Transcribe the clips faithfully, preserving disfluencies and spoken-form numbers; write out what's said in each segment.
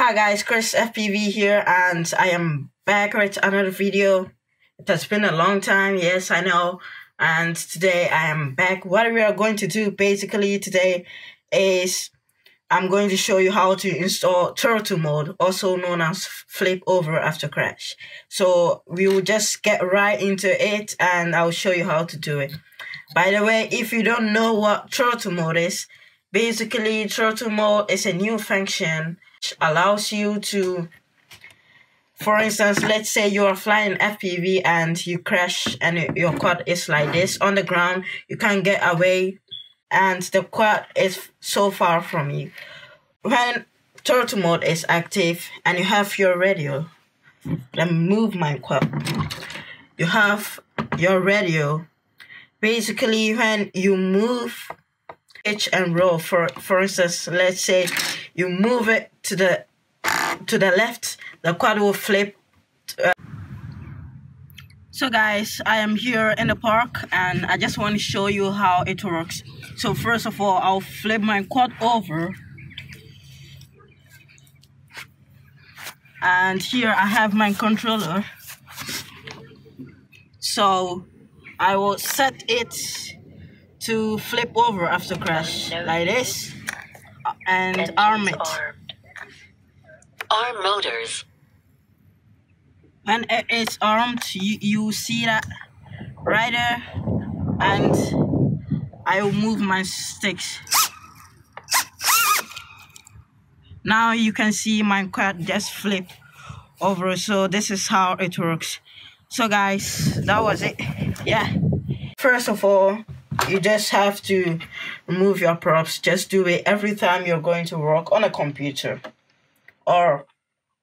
Hi guys, Chris F P V here, and I am back with another video. It has been a long time, yes I know, and today I am back. What we are going to do basically today is I'm going to show you how to install Turtle Mode, also known as Flip Over After Crash. So we will just get right into it and I'll show you how to do it. By the way, if you don't know what Turtle Mode is, basically Turtle Mode is a new function which allows you to, for instance, let's say you are flying F P V and you crash and your quad is like this on the ground, you can't get away and the quad is so far from you. When Turtle Mode is active and you have your radio, let me move my quad, you have your radio, basically when you move pitch and roll, for for instance, let's say you move it to the to the left, the quad will flip. uh, So guys, I am here in the park and I just want to show you how it works. So first of all, I'll flip my quad over, and here I have my controller, so I will set it to flip over after crash like this and arm it. Arm motors. When it is armed, you, you see that right there, and I will move my sticks. Now you can see my quad just flip over. So this is how it works. So guys, that was it. Yeah. First of all, you just have to remove your props. Just do it every time you're going to work on a computer or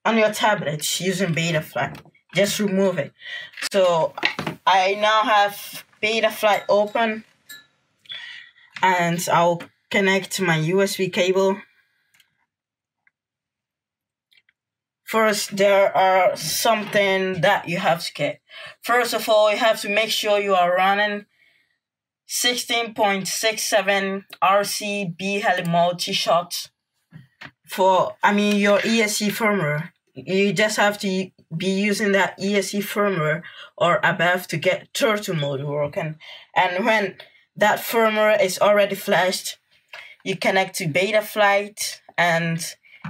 on your tablet using Betaflight. Just remove it. So I now have Betaflight open, and I'll connect my U S B cable. First, there are something that you have to get. First of all, you have to make sure you are running sixteen point six seven R C B heli multi-shot for, I mean, your E S C firmware. You just have to be using that E S C firmware or above to get Turtle Mode working. And when that firmware is already flashed, you connect to Betaflight, and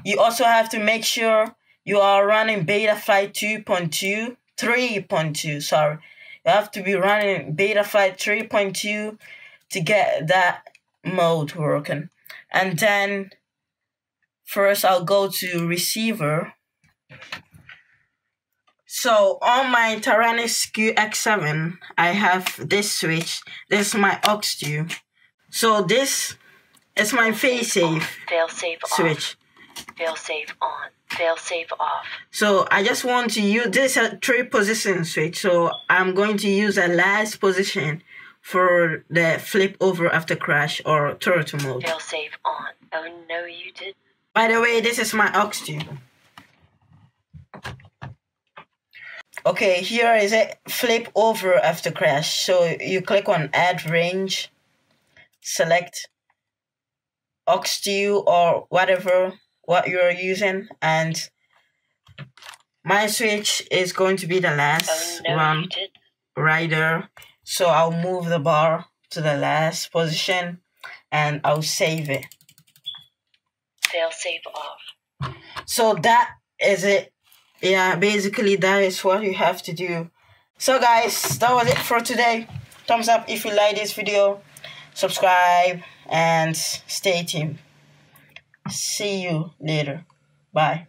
you also have to make sure you are running Betaflight two point two, three point two, sorry. You have to be running Betaflight three point two to get that mode working. And then first I'll go to receiver. So on my Taranis Q X seven, I have this switch. This is my O X D U. So this is my failsafe switch. Failsafe on. Failsafe off. So I just want to use this a three position switch. So I'm going to use a last position for the flip over after crash or Turtle Mode. Failsafe on. Oh no, you did. By the way, this is my O X D U. Okay, here is it. Flip over after crash. So you click on add range, select O X D U or whatever what you're using, and my switch is going to be the last oh, no, one right there. So I'll move the bar to the last position and I'll save it. Fail save off. So that is it. Yeah, basically that is what you have to do. So guys, that was it for today. Thumbs up if you like this video, subscribe and stay tuned. See you later. Bye.